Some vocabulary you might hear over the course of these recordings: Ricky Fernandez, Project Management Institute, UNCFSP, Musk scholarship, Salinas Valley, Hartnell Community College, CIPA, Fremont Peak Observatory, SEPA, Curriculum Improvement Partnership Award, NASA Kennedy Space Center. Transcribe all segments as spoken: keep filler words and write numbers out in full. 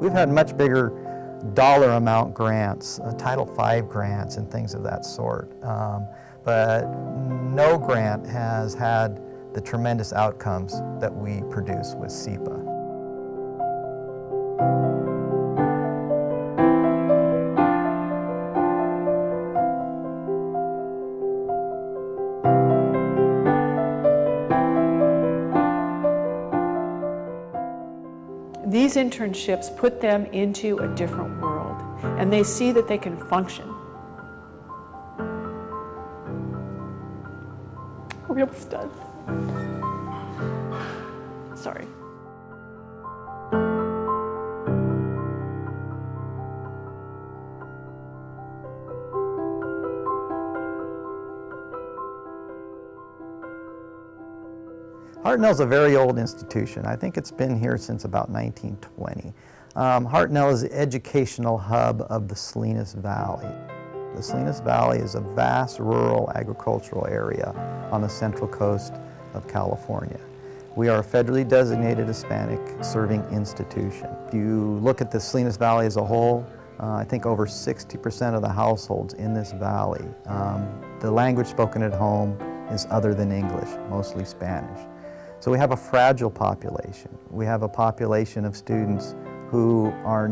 We've had much bigger dollar amount grants, uh, Title five grants and things of that sort. Um, but no grant has had the tremendous outcomes that we produce with SEPA. These internships put them into a different world, and they see that they can function. We're almost done. Sorry. Hartnell's a very old institution. I think it's been here since about nineteen twenty. Um, Hartnell is the educational hub of the Salinas Valley. The Salinas Valley is a vast rural agricultural area on the central coast of California. We are a federally designated Hispanic serving institution. If you look at the Salinas Valley as a whole, uh, I think over sixty percent of the households in this valley, um, the language spoken at home is other than English, mostly Spanish. So we have a fragile population. We have a population of students who are,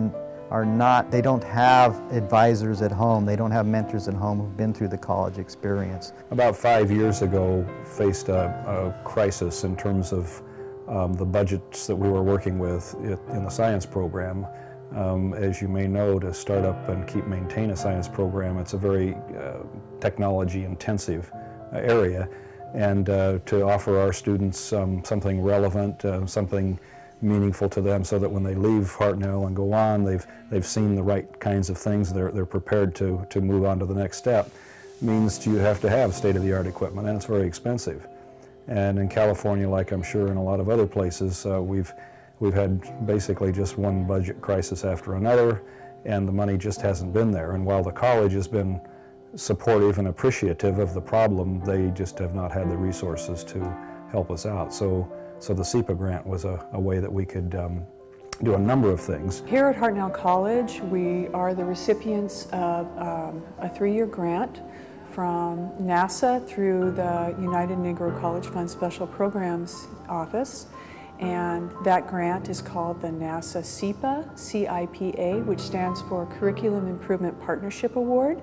are not, they don't have advisors at home, they don't have mentors at home who've been through the college experience. About five years ago, faced a, a crisis in terms of um, the budgets that we were working with in the science program. Um, as you may know, to start up and keep maintain a science program, it's a very uh, technology intensive area. And uh, to offer our students um, something relevant, uh, something meaningful to them, so that when they leave Hartnell and go on, they've they've seen the right kinds of things. They're they're prepared to to move on to the next step. Means you have to have state-of-the-art equipment, and it's very expensive. And in California, like I'm sure in a lot of other places, uh, we've we've had basically just one budget crisis after another, and the money just hasn't been there. And while the college has been supportive and appreciative of the problem, they just have not had the resources to help us out. So, so the SEPA grant was a, a way that we could um, do a number of things. Here at Hartnell College, we are the recipients of um, a three-year grant from NASA through the United Negro College Fund Special Programs Office. And that grant is called the NASA SEPA, C I P A, which stands for Curriculum Improvement Partnership Award.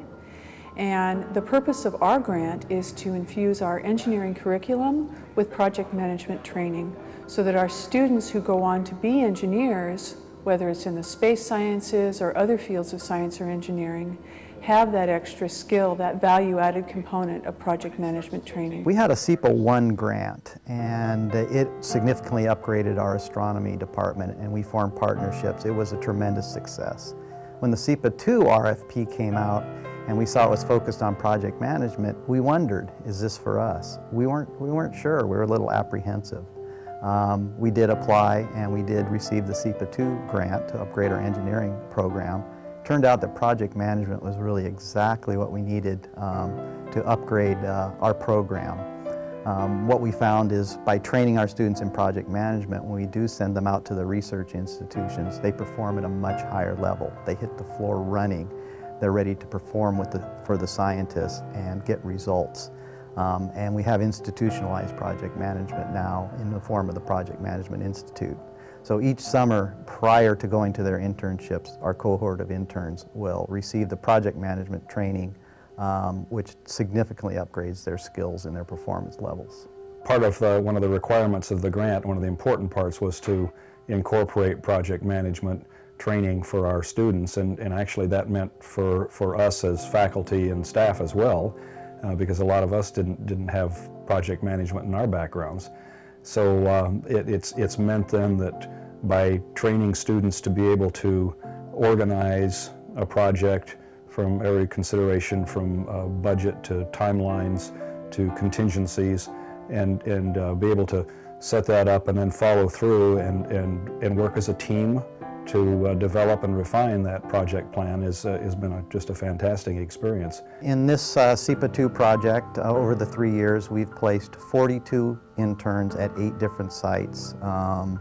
And the purpose of our grant is to infuse our engineering curriculum with project management training so that our students who go on to be engineers, whether it's in the space sciences or other fields of science or engineering, have that extra skill, that value-added component of project management training. We had a SEPA one grant, and it significantly upgraded our astronomy department, and we formed partnerships. It was a tremendous success. When the SEPA two R F P came out, and we saw it was focused on project management, we wondered, is this for us? We weren't, we weren't sure, we were a little apprehensive. Um, we did apply, and we did receive the SEPA two grant to upgrade our engineering program. Turned out that project management was really exactly what we needed um, to upgrade uh, our program. Um, what we found is by training our students in project management, when we do send them out to the research institutions, they perform at a much higher level. They hit the floor running. They're ready to perform with the, for the scientists and get results. Um, and we have institutionalized project management now in the form of the Project Management Institute. So each summer prior to going to their internships, our cohort of interns will receive the project management training, um, which significantly upgrades their skills and their performance levels. Part of the, one of the requirements of the grant, one of the important parts, was to incorporate project management training for our students, and, and actually that meant for, for us as faculty and staff as well, uh, because a lot of us didn't, didn't have project management in our backgrounds. So um, it, it's, it's meant then that by training students to be able to organize a project from every consideration, from uh, budget to timelines to contingencies, and, and uh, be able to set that up and then follow through and, and, and work as a team to uh, develop and refine that project plan is, uh, has been a, just a fantastic experience. In this uh, SEPA two project, uh, over the three years, we've placed forty-two interns at eight different sites, um,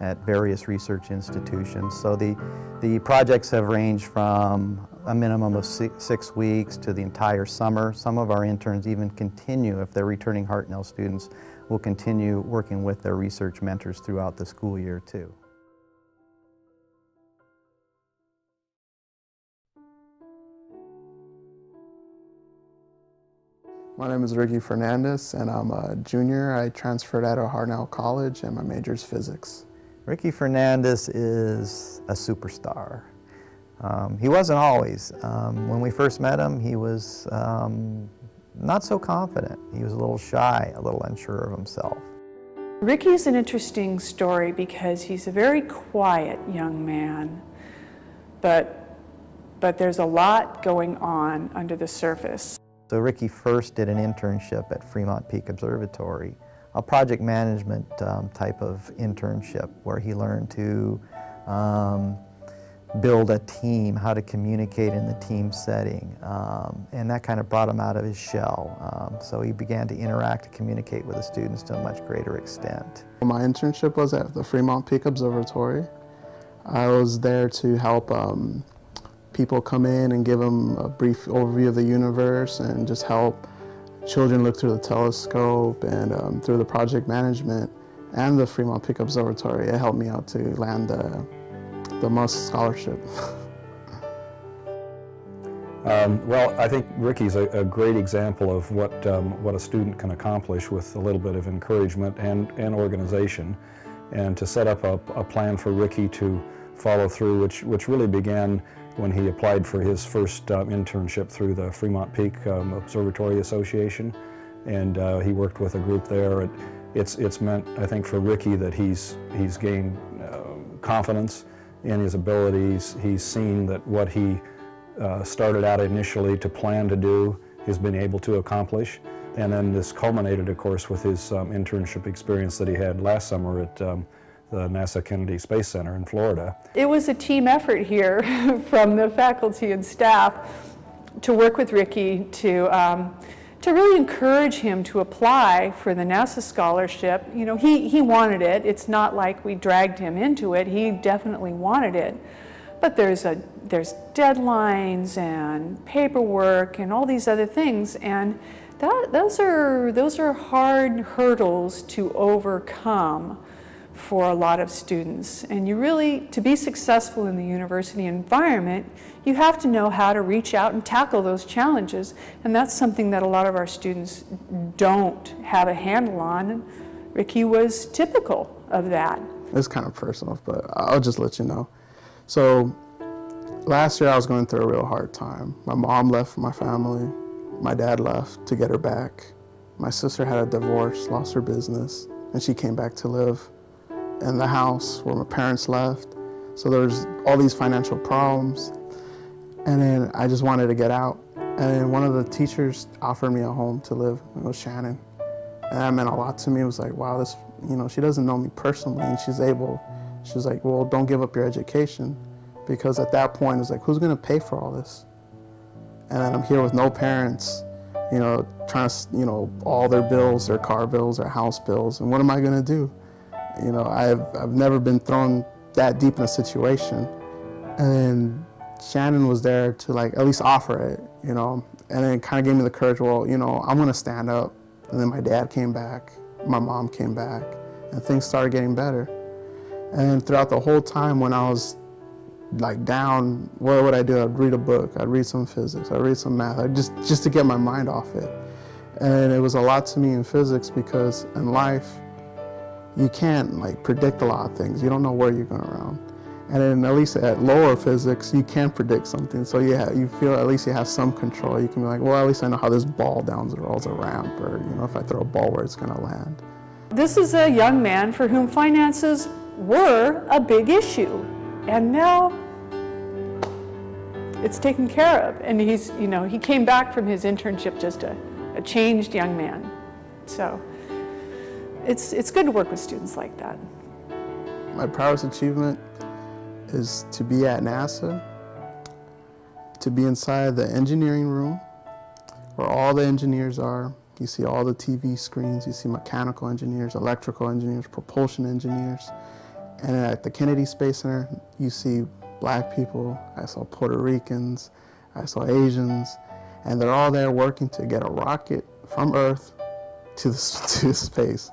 at various research institutions. So the, the projects have ranged from a minimum of six, six weeks to the entire summer. Some of our interns even continue, if they're returning Hartnell students, will continue working with their research mentors throughout the school year too. My name is Ricky Fernandez, and I'm a junior. I transferred out of Hartnell College, and my major is physics. Ricky Fernandez is a superstar. Um, he wasn't always. Um, when we first met him, he was um, not so confident. He was a little shy, a little unsure of himself. Ricky is an interesting story because he's a very quiet young man, but, but there's a lot going on under the surface. So Ricky first did an internship at Fremont Peak Observatory, a project management um, type of internship where he learned to um, build a team, how to communicate in the team setting, um, and that kind of brought him out of his shell. Um, so he began to interact and communicate with the students to a much greater extent. My internship was at the Fremont Peak Observatory. I was there to help um, people come in and give them a brief overview of the universe and just help children look through the telescope and um, through the project management and the Fremont Peak Observatory. It helped me out to land the, the Musk scholarship. um, well, I think Ricky's a, a great example of what, um, what a student can accomplish with a little bit of encouragement and, and organization. And to set up a, a plan for Ricky to follow through, which, which really began when he applied for his first um, internship through the Fremont Peak um, Observatory Association. And uh, he worked with a group there. It, it's, it's meant, I think, for Ricky that he's, he's gained uh, confidence in his abilities. He's seen that what he uh, started out initially to plan to do, he's been able to accomplish. And then this culminated, of course, with his um, internship experience that he had last summer at um, the NASA Kennedy Space Center in Florida. It was a team effort here from the faculty and staff to work with Ricky to, um, to really encourage him to apply for the NASA scholarship. You know, he, he wanted it. It's not like we dragged him into it. He definitely wanted it. But there's, a, there's deadlines and paperwork and all these other things, and that, those, are, those are hard hurdles to overcome for a lot of students. And you really, to be successful in the university environment, you have to know how to reach out and tackle those challenges. And that's something that a lot of our students don't have a handle on. And Ricky was typical of that. It's kind of personal, but I'll just let you know. So last year I was going through a real hard time. My mom left my family. My dad left to get her back. My sister had a divorce, lost her business, and she came back to live in the house where my parents left. So there's all these financial problems. And then I just wanted to get out. And then one of the teachers offered me a home to live. It was Shannon. And that meant a lot to me. It was like, wow, this, you know, she doesn't know me personally, and she's able. She was like, well, don't give up your education. Because at that point, it was like, who's gonna pay for all this? And then I'm here with no parents, you know, trying to, you know, all their bills, their car bills, their house bills, and what am I gonna do? You know, I've, I've never been thrown that deep in a situation. And Shannon was there to, like, at least offer it, you know, and then kind of gave me the courage, well, you know, I'm gonna stand up. And then my dad came back, my mom came back, and things started getting better. And throughout the whole time when I was like down, what would I do? I'd read a book, I'd read some physics, I'd read some math, I'd just, just to get my mind off it. And it was a lot to me in physics because in life, you can't like predict a lot of things. You don't know where you're going around. And then at least at lower physics, you can predict something. So you, have, you feel at least you have some control. You can be like, well, at least I know how this ball downs rolls a ramp, or you know, if I throw a ball where it's going to land. This is a young man for whom finances were a big issue. And now it's taken care of. And he's, you know, he came back from his internship just a, a changed young man. So it's, it's good to work with students like that. My proudest achievement is to be at NASA, to be inside the engineering room where all the engineers are. You see all the T V screens, you see mechanical engineers, electrical engineers, propulsion engineers, And at the Kennedy Space Center, you see black people, I saw Puerto Ricans, I saw Asians, and they're all there working to get a rocket from Earth to, the, to space.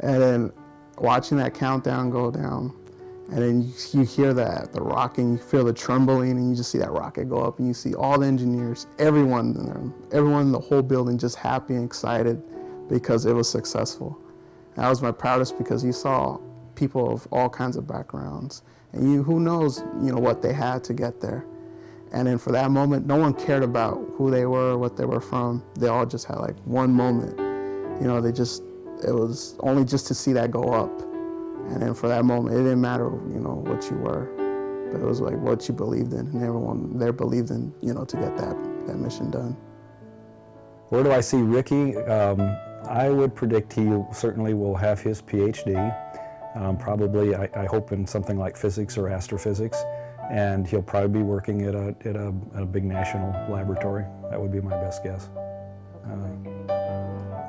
And then watching that countdown go down, and then you, you hear that, the rocking, you feel the trembling, and you just see that rocket go up, and you see all the engineers, everyone in there, everyone in the whole building just happy and excited because it was successful. And that was my proudest, because you saw people of all kinds of backgrounds, and you, who knows, you know, what they had to get there. And then for that moment, no one cared about who they were, what they were from. They all just had like one moment. You know, they just, it was only just to see that go up. And then for that moment, it didn't matter, you know, what you were, but it was like what you believed in, and everyone there believed in, you know, to get that, that mission done. Where do I see Ricky? Um, I would predict he certainly will have his PhD, um, probably, I, I hope, in something like physics or astrophysics. And he'll probably be working at a, at a, at a big national laboratory. That would be my best guess. Uh,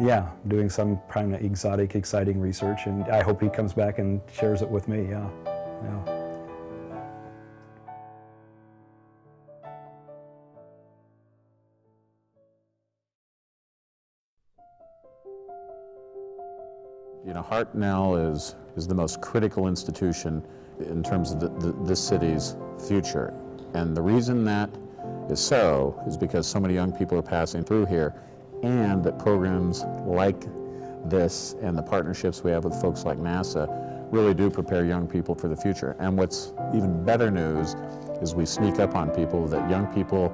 yeah, doing some kind of exotic, exciting research, and I hope he comes back and shares it with me, yeah. yeah. You know, Hartnell is, is the most critical institution in terms of the, the, this city's future. And the reason that is so is because so many young people are passing through here, and that programs like this and the partnerships we have with folks like NASA really do prepare young people for the future. And what's even better news is we sneak up on people, that young people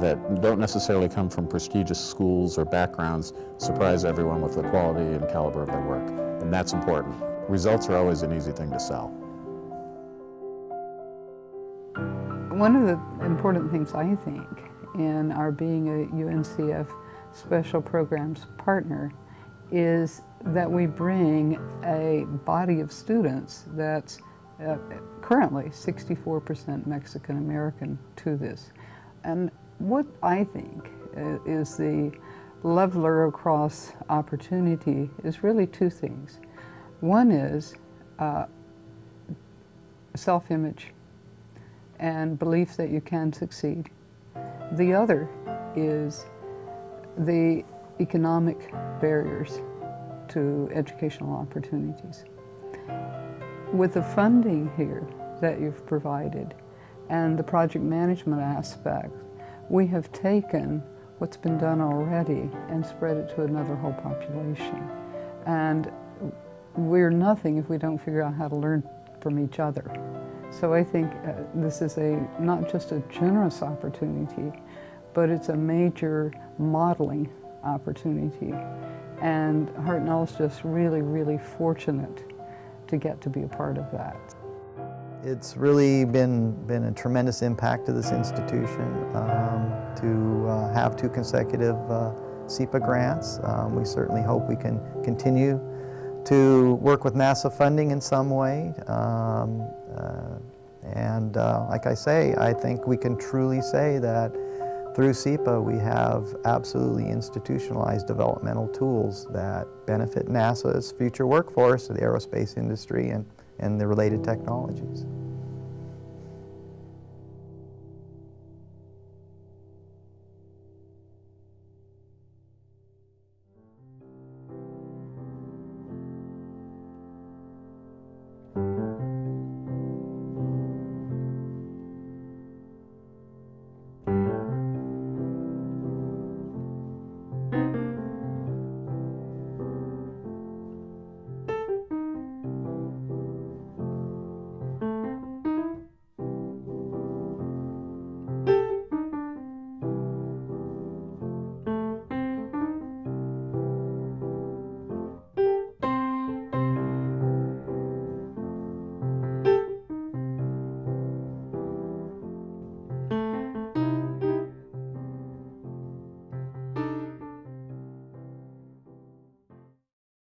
that don't necessarily come from prestigious schools or backgrounds surprise everyone with the quality and caliber of their work. And that's important. Results are always an easy thing to sell. One of the important things, I think, in our being a U N C F Special Programs partner is that we bring a body of students that's uh, currently sixty-four percent Mexican American to this. And what I think uh, is the leveler across opportunity is really two things. One is uh, self-image and belief that you can succeed. The other is the economic barriers to educational opportunities. With the funding here that you've provided and the project management aspect, we have taken what's been done already and spread it to another whole population. And we're nothing if we don't figure out how to learn from each other. So I think uh, this is a not just a generous opportunity, but it's a major modeling opportunity. And Hartnell's just really, really fortunate to get to be a part of that. It's really been, been a tremendous impact to this institution um, to uh, have two consecutive uh, SEPA grants. Um, we certainly hope we can continue to work with NASA funding in some way. Um, Uh, and uh, like I say, I think we can truly say that through SEPA we have absolutely institutionalized developmental tools that benefit NASA's future workforce, the aerospace industry, and, and the related technologies.